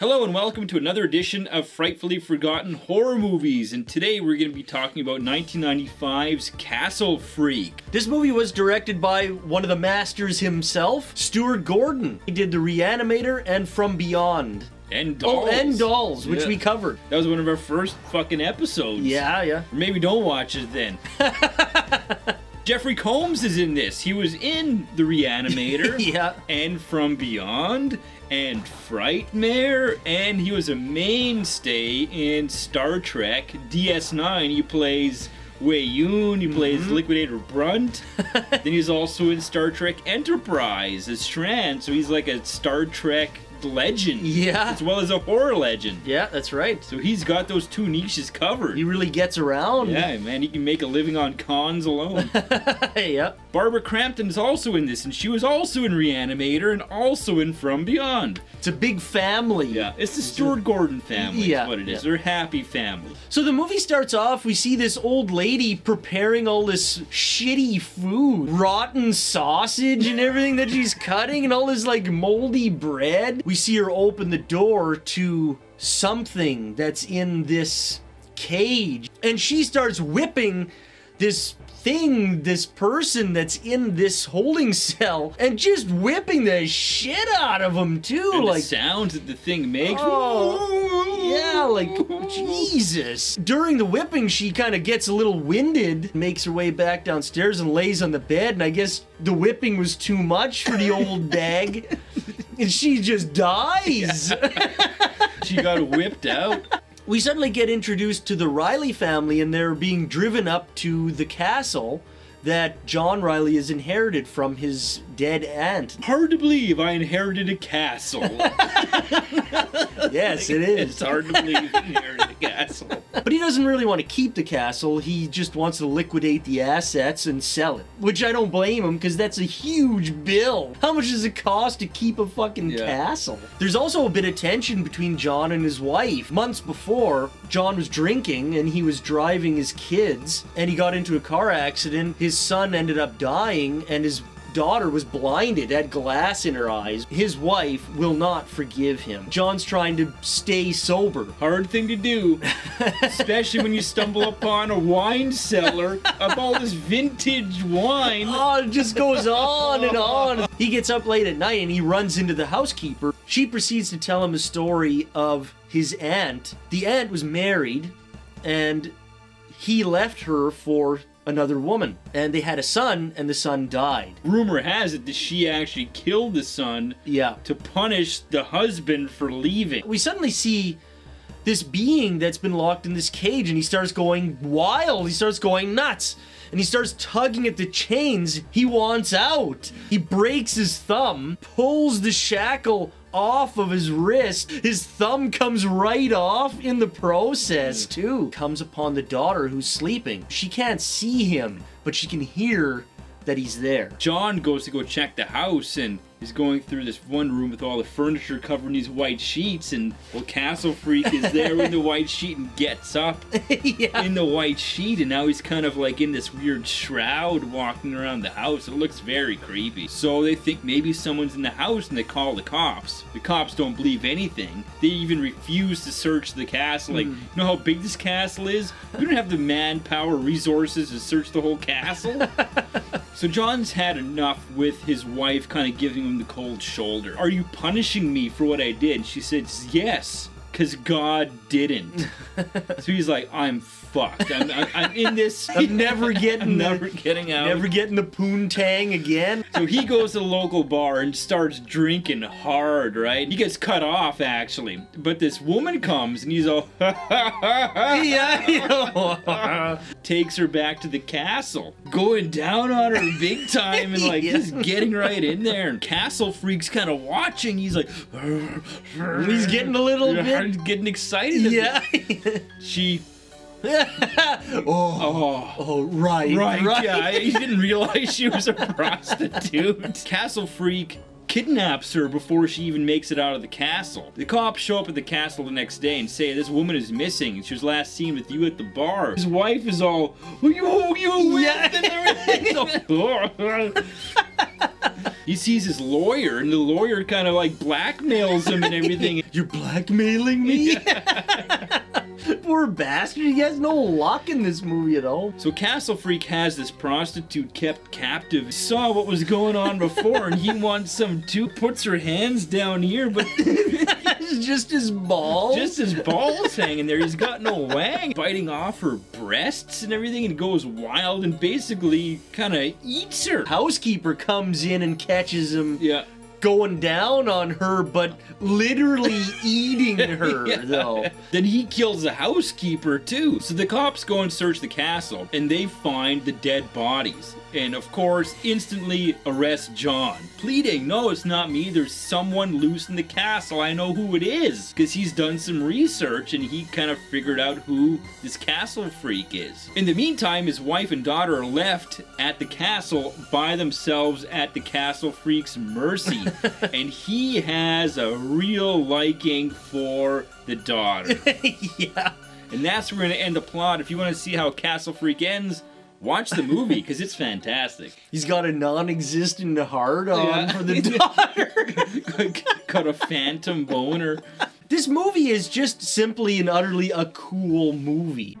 Hello and welcome to another edition of Frightfully Forgotten Horror Movies, and today we're going to be talking about 1995's Castle Freak. This movie was directed by one of the masters himself, Stuart Gordon. He did The Re-Animator and From Beyond. And Dolls. Oh, and Dolls, which we covered. That was one of our first fucking episodes. Yeah. Maybe don't watch it then. Jeffrey Combs is in this. He was in The Re-Animator and From Beyond and Frightmare, and he was a mainstay in Star Trek DS9. He plays Wei-Yun, he plays Liquidator Brunt. Then he's also in Star Trek Enterprise as Shran, so he's like a Star Trek legend as well as a horror legend. Yeah, that's right. So he's got those two niches covered. He really gets around. Yeah, man, he can make a living on cons alone. Barbara Crampton is also in this, and she was also in Re-Animator and also in From Beyond. It's a big family. Yeah, it's the Stuart Gordon family is what it is. They're a happy family. So the movie starts off, we see this old lady preparing all this shitty food. Rotten sausage and everything that she's cutting, and all this like moldy bread. We see her open the door to something that's in this cage, and she starts whipping this thing, this person that's in this holding cell, and just whipping the shit out of him too. And like the sounds that the thing makes. Like Jesus. During the whipping, she kind of gets a little winded, makes her way back downstairs and lays on the bed, and I guess the whipping was too much for the old bag. And she just dies. She got whipped out. We suddenly get introduced to the Riley family, and they're being driven up to the castle that John Riley has inherited from his dead aunt. Hard to believe I inherited a castle. Yes, it is. It's hard to believe he inherited a castle. But he doesn't really want to keep the castle. He just wants to liquidate the assets and sell it. Which I don't blame him, because that's a huge bill. How much does it cost to keep a fucking castle? There's also a bit of tension between John and his wife. Months before, John was drinking and he was driving his kids, and he got into a car accident. His son ended up dying, and his daughter was blinded, had glass in her eyes. His wife will not forgive him. John's trying to stay sober. Hard thing to do, especially when you stumble upon a wine cellar of all this vintage wine. Oh, it just goes on and on. He gets up late at night and he runs into the housekeeper. She proceeds to tell him a story of his aunt. The aunt was married and he left her for another woman, and they had a son, and the son died. Rumor has it that she actually killed the son to punish the husband for leaving. We suddenly see this being that's been locked in this cage, and he starts going wild. He starts going nuts, and he starts tugging at the chains. He wants out. He breaks his thumb, pulls the shackle off of his wrist. His thumb comes right off in the process too. Comes upon the daughter who's sleeping. She can't see him, but she can hear that he's there. John goes to go check the house, and he's going through this one room with all the furniture covered in these white sheets, and well, Castle Freak is there in the white sheet and gets up in the white sheet, and now he's kind of like in this weird shroud walking around the house. It looks very creepy. So they think maybe someone's in the house, and they call the cops. The cops don't believe anything. They even refuse to search the castle. Like, you know how big this castle is? We don't have the manpower, resources to search the whole castle. So John's had enough with his wife kind of giving him the cold shoulder. Are you punishing me for what I did? She said, yes, because God didn't. So he's like, I'm fucked. I'm in this. I'm never getting I'm never getting out. Never getting the poontang again. So he goes to the local bar and starts drinking hard, right? He gets cut off, actually. But this woman comes, and he's all, takes her back to the castle, going down on her big time, and like just getting right in there. And Castle Freak's kind of watching. He's like, he's getting a little bit, getting excited. Yeah. She. Right. Yeah, he didn't realize she was a prostitute. Castle Freak kidnaps her before she even makes it out of the castle. The cops show up at the castle the next day and say, this woman is missing. She was last seen with you at the bar. His wife is all, who you with? And everything. he sees his lawyer, and the lawyer kind of like blackmails him and everything. You're blackmailing me? Yeah. Poor bastard, he has no luck in this movie at all. So Castle Freak has this prostitute kept captive. He saw what was going on before and he wants some too. Puts her hands down here, but... just his balls? Just his balls hanging there. He's got no wang. Biting off her breasts and everything and goes wild and basically kind of eats her. Housekeeper comes in and catches him. Yeah. Going down on her, but literally eating her, yeah. Though. Then he kills the housekeeper, too. So the cops go and search the castle, and they find the dead bodies. And, of course, instantly arrest John, pleading, no, it's not me. There's someone loose in the castle. I know who it is. Because he's done some research, and he kind of figured out who this Castle Freak is. In the meantime, his wife and daughter are left at the castle by themselves at the Castle Freak's mercy. And he has a real liking for the daughter. Yeah. And that's where we're going to end the plot. If you want to see how Castle Freak ends, watch the movie, because it's fantastic. He's got a non-existent heart on, yeah, for the daughter. Got a phantom boner. This movie is just simply and utterly a cool movie.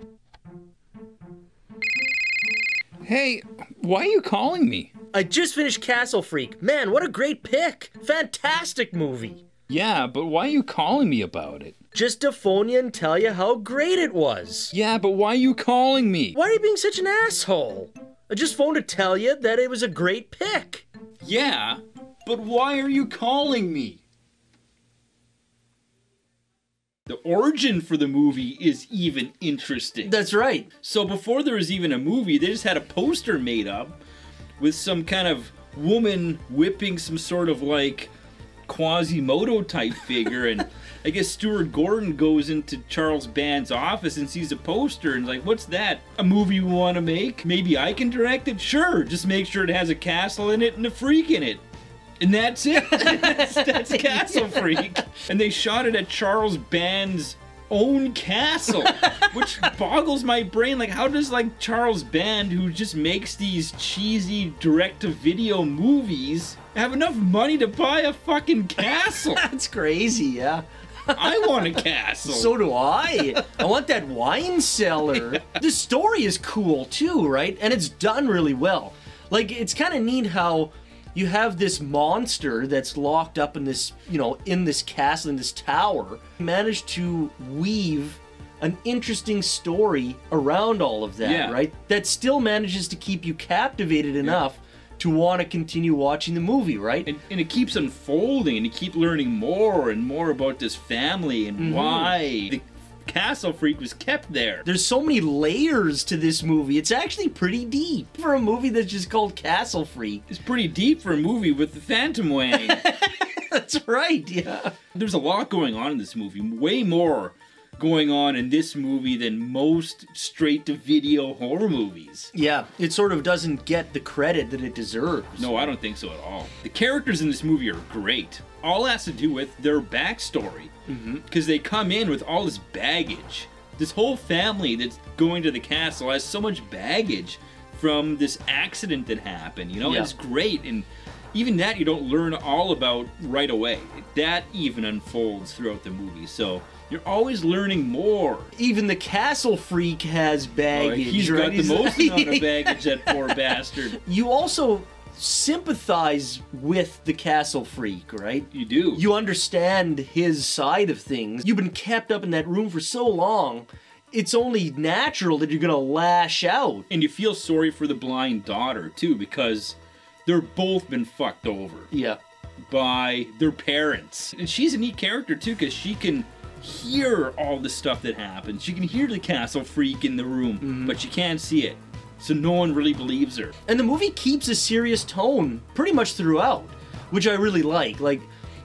Hey, why are you calling me? I just finished Castle Freak. Man, what a great pick. Fantastic movie. Yeah, but why are you calling me about it? Just to phone you and tell you how great it was. Yeah, but why are you calling me? Why are you being such an asshole? I just phoned to tell you that it was a great pick. Yeah, but why are you calling me? The origin for the movie is even interesting. That's right. So before there was even a movie, they just had a poster made up with some kind of woman whipping some sort of like Quasimodo type figure, and I guess Stuart Gordon goes into Charles Band's office and sees a poster and is like, what's that? A movie we want to make? Maybe I can direct it? Sure, just make sure it has a castle in it and a freak in it. And that's it. that's Castle Freak. And they shot it at Charles Band's own castle, which boggles my brain. Like, how does like Charles Band, who just makes these cheesy direct-to-video movies, have enough money to buy a fucking castle? That's crazy, yeah. I want a castle. So do I. I want that wine cellar. Yeah. The story is cool too, right? And it's done really well. Like, it's kind of neat how you have this monster that's locked up in this, you know, in this castle, in this tower. You manage to weave an interesting story around all of that, yeah, right? That still manages to keep you captivated enough, yeah, to want to continue watching the movie, right? And it keeps unfolding, and you keep learning more and more about this family and why the Castle Freak was kept there. There's so many layers to this movie. It's actually pretty deep for a movie that's just called Castle Freak. It's pretty deep for a movie with the phantom wang. That's right, yeah. There's a lot going on in this movie, way more going on in this movie than most straight-to-video horror movies. Yeah, it sort of doesn't get the credit that it deserves. No, I don't think so at all. The characters in this movie are great. All has to do with their backstory, because they come in with all this baggage. This whole family that's going to the castle has so much baggage from this accident that happened, you know? Yeah. It's great, and even that you don't learn all about right away. That even unfolds throughout the movie, so you're always learning more. Even the Castle Freak has baggage. Oh, he's right? Got the most amount of baggage, that poor bastard. You also sympathize with the Castle Freak, right? You do. You understand his side of things. You've been kept up in that room for so long, it's only natural that you're gonna lash out. And you feel sorry for the blind daughter, too, because they're both been fucked over. Yeah. By their parents. And she's a neat character, too, because she can hear all the stuff that happens. She can hear the Castle Freak in the room, but she can't see it. So no one really believes her. And the movie keeps a serious tone pretty much throughout, which I really like. Like,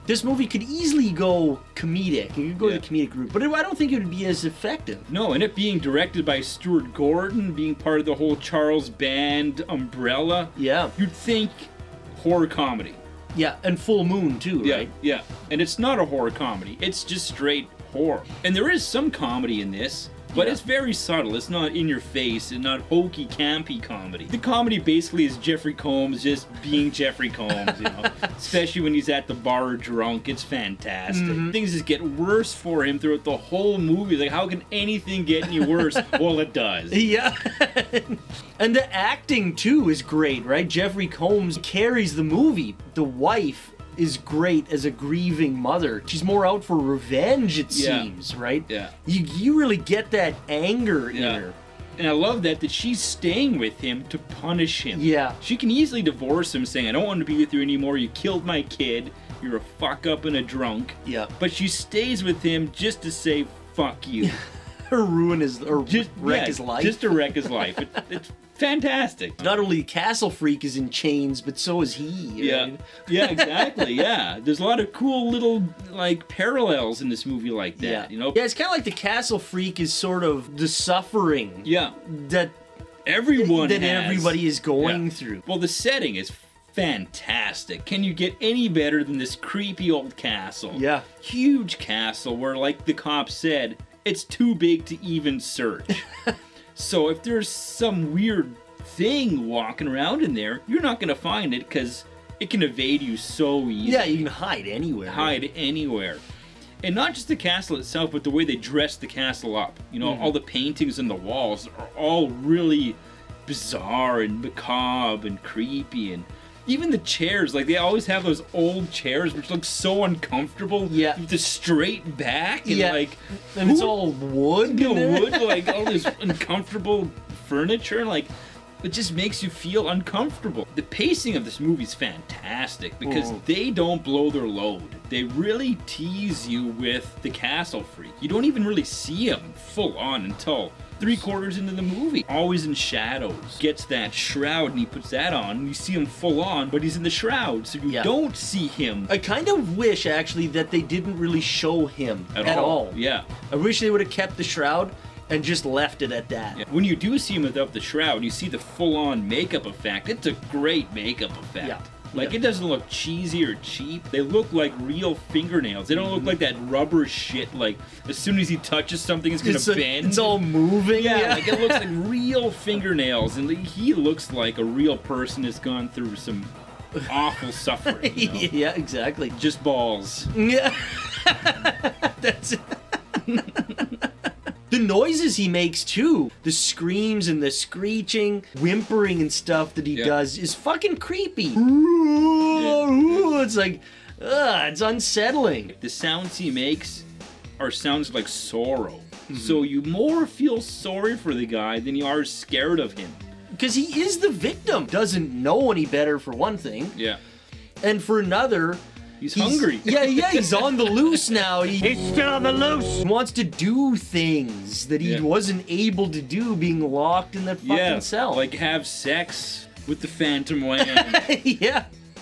this movie could easily go comedic. It could go to the comedic group, but I don't think it would be as effective. No, and it being directed by Stuart Gordon, being part of the whole Charles Band umbrella. Yeah. You'd think horror comedy. Yeah, and Full Moon too, right? Yeah, and it's not a horror comedy. It's just straight horror. And there is some comedy in this. But it's very subtle. It's not in your face and not hokey, campy comedy. The comedy basically is Jeffrey Combs just being Jeffrey Combs, you know. Especially when he's at the bar drunk. It's fantastic. Mm-hmm. Things just get worse for him throughout the whole movie. Like, how can anything get any worse? Well, it does. Yeah. And the acting, too, is great, right? Jeffrey Combs carries the movie. The wife is great as a grieving mother. She's more out for revenge, it seems, right? Yeah. You really get that anger in her. And I love that she's staying with him to punish him. Yeah. She can easily divorce him, saying, I don't want to be with you anymore. You killed my kid. You're a fuck up and a drunk. Yeah. But she stays with him just to say, fuck you. Or wreck his life. Just to wreck his life. It's fantastic. Not only Castle Freak is in chains, but so is he. Right? Yeah, exactly. Yeah, there's a lot of cool little like parallels in this movie like that. Yeah. You know. Yeah, it's kind of like the Castle Freak is sort of the suffering. Yeah. That everybody is going through. Well, the setting is fantastic. Can you get any better than this creepy old castle? Yeah. Huge castle where, like the cop said, it's too big to even search. So if there's some weird thing walking around in there, you're not going to find it because it can evade you so easily. Yeah, you can hide anywhere. Hide anywhere. And not just the castle itself, but the way they dress the castle up. You know, all the paintings on the walls are all really bizarre and macabre and creepy, and even the chairs, like they always have those old chairs which look so uncomfortable. Yeah. With the straight back and like, and it's all wood. Like all this uncomfortable furniture, like it just makes you feel uncomfortable. The pacing of this movie's fantastic because they don't blow their load. They really tease you with the Castle Freak. You don't even really see him full on until three-quarters into the movie. Always in shadows. Gets that shroud and he puts that on. And you see him full on, but he's in the shroud, so you don't see him. I kind of wish, actually, that they didn't really show him at all. Yeah. I wish they would have kept the shroud and just left it at that. Yeah. When you do see him without the shroud, you see the full-on makeup effect. It's a great makeup effect. Yeah. Like, it doesn't look cheesy or cheap. They look like real fingernails. They don't look like that rubber shit, like, as soon as he touches something, it's gonna bend. It's all moving. Yeah, like, it looks like real fingernails. And he looks like a real person has gone through some awful suffering, you know? Yeah, exactly. Just balls. Yeah. That's it. The noises he makes, too, the screams and the screeching, whimpering and stuff that he does is fucking creepy. It's like, ugh, it's unsettling. The sounds he makes are sounds like sorrow. So you more feel sorry for the guy than you are scared of him. Because he is the victim. Doesn't know any better, for one thing. Yeah. And for another, He's hungry. Yeah, he's on the loose now. He's still on the loose. He wants to do things that he wasn't able to do being locked in that fucking cell. Like have sex with the Phantom Lamb.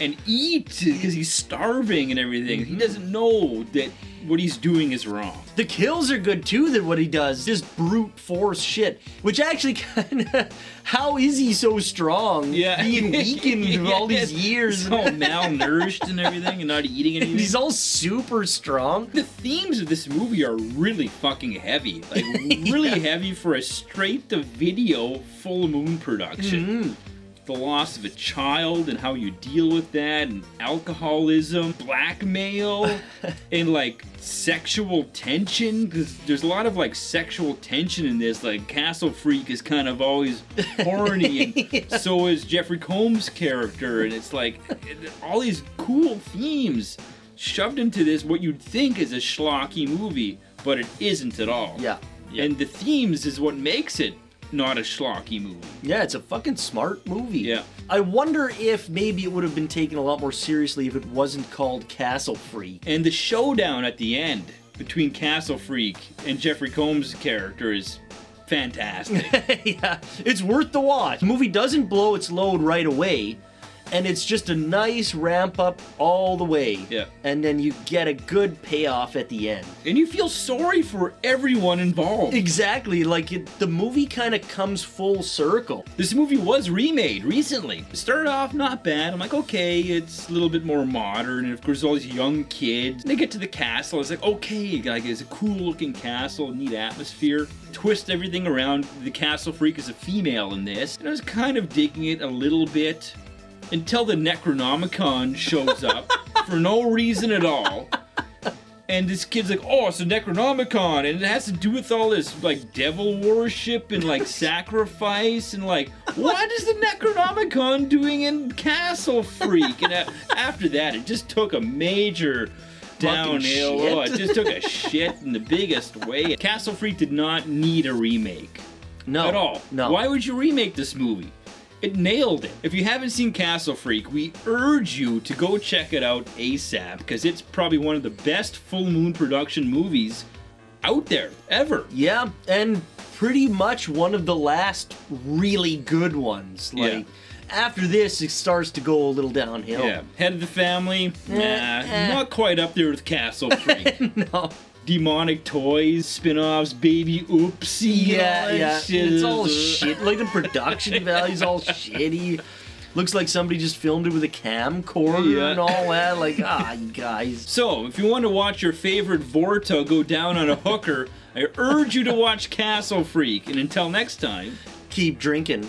And eat, because he's starving and everything. He doesn't know that what he's doing is wrong. The kills are good too, that what he does. Just brute force shit. Which actually kinda, how is he so strong? Yeah. Being weakened through all these years. He's all malnourished and everything and not eating anything. He's all super strong. The themes of this movie are really fucking heavy. Like really heavy for a straight to video Full Moon production. The loss of a child and how you deal with that, and alcoholism, blackmail, and like sexual tension, because there's a lot of like sexual tension in this. Like Castle Freak is kind of always horny, and so is Jeffrey Combs' character, and it's like all these cool themes shoved into this what you'd think is a schlocky movie, but it isn't at all. Yeah. And the themes is what makes it not a schlocky movie. Yeah, it's a fucking smart movie. Yeah. I wonder if maybe it would have been taken a lot more seriously if it wasn't called Castle Freak. And the showdown at the end between Castle Freak and Jeffrey Combs' character is fantastic. It's worth the watch. The movie doesn't blow its load right away, And it's just a nice ramp up all the way. Yeah. And then you get a good payoff at the end. And you feel sorry for everyone involved. Exactly. Like, the movie kind of comes full circle. This movie was remade recently. It started off not bad. I'm like, okay, it's a little bit more modern. And of course, all these young kids. And they get to the castle. It's like, okay, like, it's a cool looking castle, neat atmosphere. Twist everything around. The Castle Freak is a female in this. And I was kind of digging it a little bit. Until the Necronomicon shows up for no reason at all. And this kid's like, oh, it's a Necronomicon, and it has to do with all this, like, devil worship and, like, sacrifice, and, like, what is the Necronomicon doing in Castle Freak? And after that, it just took a major downhill. Oh, it just took a shit in the biggest way. Castle Freak did not need a remake. No. At all. No. Why would you remake this movie? It nailed it. If you haven't seen Castle Freak, we urge you to go check it out ASAP, because it's probably one of the best Full Moon production movies out there, ever. Yeah, and pretty much one of the last really good ones. Like, after this, it starts to go a little downhill. Yeah, Head of the Family, not quite up there with Castle Freak. No. Demonic Toys, spin-offs, Baby Oopsie. Yeah. Shit. It's all shit. Like, the production value's all shitty. Looks like somebody just filmed it with a camcorder and all that. Like, you guys. So, if you want to watch your favorite Vorta go down on a hooker, I urge you to watch Castle Freak. And until next time, keep drinking.